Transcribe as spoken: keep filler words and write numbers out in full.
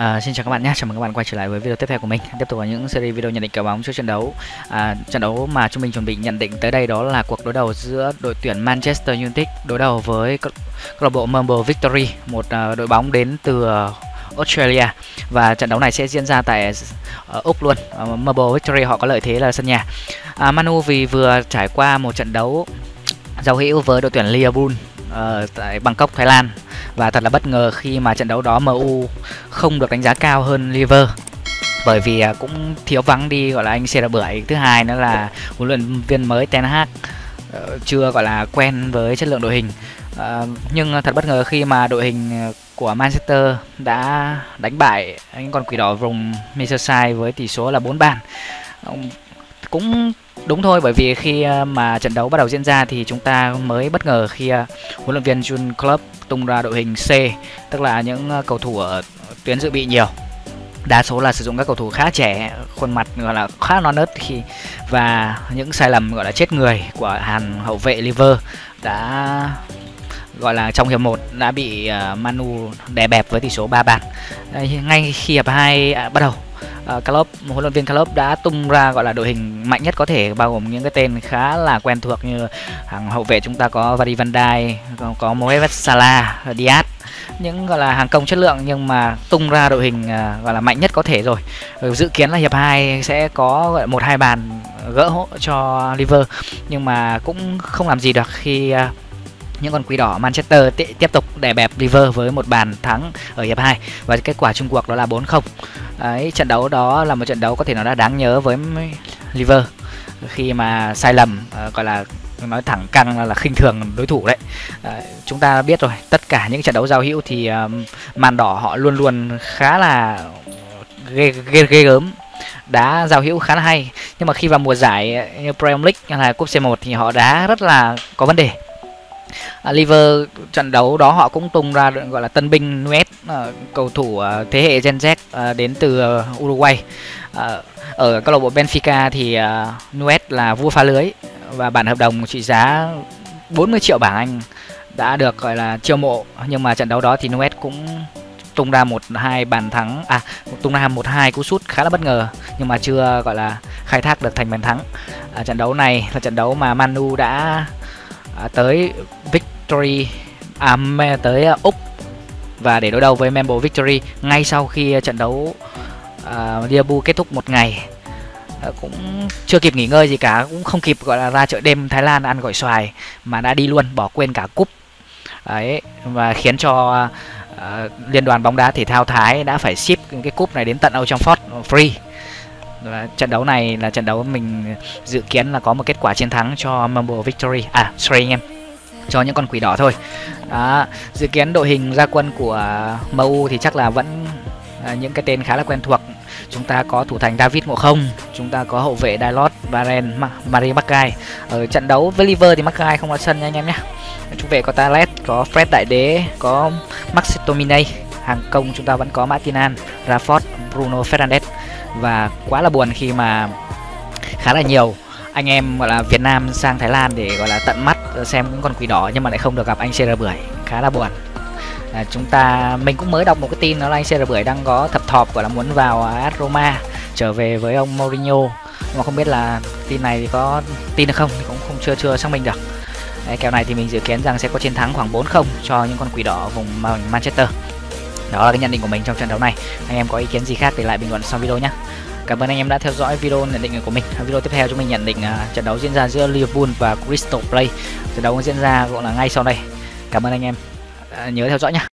À, xin chào các bạn nhé, chào mừng các bạn quay trở lại với video tiếp theo của mình. Tiếp tục vào những series video nhận định kèo bóng trước trận đấu. à, Trận đấu mà chúng mình chuẩn bị nhận định tới đây đó là cuộc đối đầu giữa đội tuyển Manchester United đối đầu với câu lạc bộ Melbourne Victory, một đội bóng đến từ Australia, và trận đấu này sẽ diễn ra tại Úc luôn. Melbourne Victory họ có lợi thế là sân nhà. à, Manu vì vừa trải qua một trận đấu giao hữu với đội tuyển Liverpool Ờ, tại Bangkok, Thái Lan, và thật là bất ngờ khi mà trận đấu đó em u không được đánh giá cao hơn Liverpool, bởi vì cũng thiếu vắng đi gọi là anh xê rờ bảy. Thứ hai nữa là huấn luyện viên mới Ten Hag chưa gọi là quen với chất lượng đội hình. ờ, Nhưng thật bất ngờ khi mà đội hình của Manchester đã đánh bại anh con quỷ đỏ vùng Merseyside với tỷ số là bốn bàn. Cũng đúng thôi, bởi vì khi mà trận đấu bắt đầu diễn ra thì chúng ta mới bất ngờ khi huấn luyện viên Jurgen Klopp tung ra đội hình C, tức là những cầu thủ ở tuyến dự bị nhiều, đa số là sử dụng các cầu thủ khá trẻ, khuôn mặt gọi là khá non nớt, khi và những sai lầm gọi là chết người của hàng hậu vệ Liverpool đã gọi là trong hiệp một đã bị Manu đè bẹp với tỷ số ba bàn. Ngay khi hiệp hai à, bắt đầu, Klopp, huấn luyện viên Klopp đã tung ra gọi là đội hình mạnh nhất có thể, bao gồm những cái tên khá là quen thuộc như hàng hậu vệ chúng ta có Van Dijk, có Mohamed Salah, Diaz, những gọi là hàng công chất lượng, nhưng mà tung ra đội hình gọi là mạnh nhất có thể rồi. Dự kiến là hiệp hai sẽ có một hai bàn gỡ hỗ cho Liverpool, nhưng mà cũng không làm gì được khi những con quỷ đỏ Manchester tiếp tục đè bẹp Liverpool với một bàn thắng ở hiệp hai, và kết quả chung cuộc đó là bốn không. Đấy, trận đấu đó là một trận đấu có thể nó đã đáng nhớ với Liverpool khi mà sai lầm, uh, gọi là nói thẳng căng là, là khinh thường đối thủ đấy. Uh, chúng ta biết rồi, tất cả những trận đấu giao hữu thì uh, màn đỏ họ luôn luôn khá là ghê, ghê, ghê gớm, đá giao hữu khá là hay, nhưng mà khi vào mùa giải như Premier League hay là cúp xê một thì họ đá rất là có vấn đề. À, Liverpool trận đấu đó họ cũng tung ra gọi là tân binh Núet, à, cầu thủ à, thế hệ Gen Z à, đến từ à, Uruguay. À, ở câu lạc bộ Benfica thì à, Núet là vua phá lưới, và bản hợp đồng trị giá bốn mươi triệu bảng Anh đã được gọi là chiêu mộ, nhưng mà trận đấu đó thì Núet cũng tung ra một hai bàn thắng, à tung ra một hai cú sút khá là bất ngờ, nhưng mà chưa gọi là khai thác được thành bàn thắng. À, trận đấu này là trận đấu mà Manu đã À, tới Victory à, tới uh, Úc và để đối đầu với Melbourne Victory ngay sau khi trận đấu uh, Liverpool kết thúc một ngày, uh, cũng chưa kịp nghỉ ngơi gì cả, cũng không kịp gọi là ra chợ đêm Thái Lan ăn gỏi xoài mà đã đi luôn, bỏ quên cả cúp đấy, và khiến cho uh, Liên đoàn bóng đá thể thao Thái đã phải ship cái cúp này đến tận Old Trafford free. Trận đấu này là trận đấu mình dự kiến là có một kết quả chiến thắng cho Melbourne Victory, à sorry anh em, cho những con quỷ đỏ thôi. Đó, dự kiến đội hình ra quân của em u thì chắc là vẫn à, những cái tên khá là quen thuộc. Chúng ta có thủ thành David Ngộ Không, chúng ta có hậu vệ Dalot, Varen, Marie Macai. Ở trận đấu với Liverpool thì Macai không ra sân nha anh em nhé. Trung vệ có Talat, có Fred đại đế, có Maxime Tomini. Hàng công chúng ta vẫn có Martinez, Raphaël, Bruno Fernandes. Và quá là buồn khi mà khá là nhiều anh em gọi là Việt Nam sang Thái Lan để gọi là tận mắt xem những con quỷ đỏ, nhưng mà lại không được gặp anh xê rờ bảy, khá là buồn. à, Chúng ta, mình cũng mới đọc một cái tin đó là anh xê rờ bảy đang có thập thọp gọi là muốn vào a ét Roma trở về với ông Mourinho, nhưng mà không biết là tin này thì có tin được không, thì cũng không chưa chưa xác minh được. Đấy, kèo này thì mình dự kiến rằng sẽ có chiến thắng khoảng bốn không cho những con quỷ đỏ vùng Manchester. Đó là cái nhận định của mình trong trận đấu này. Anh em có ý kiến gì khác để lại bình luận sau video nhé. Cảm ơn anh em đã theo dõi video nhận định của mình. Video tiếp theo chúng mình nhận định uh, trận đấu diễn ra giữa Liverpool và Crystal Palace. Trận đấu diễn ra gọi là ngay sau đây. Cảm ơn anh em, uh, nhớ theo dõi nhé.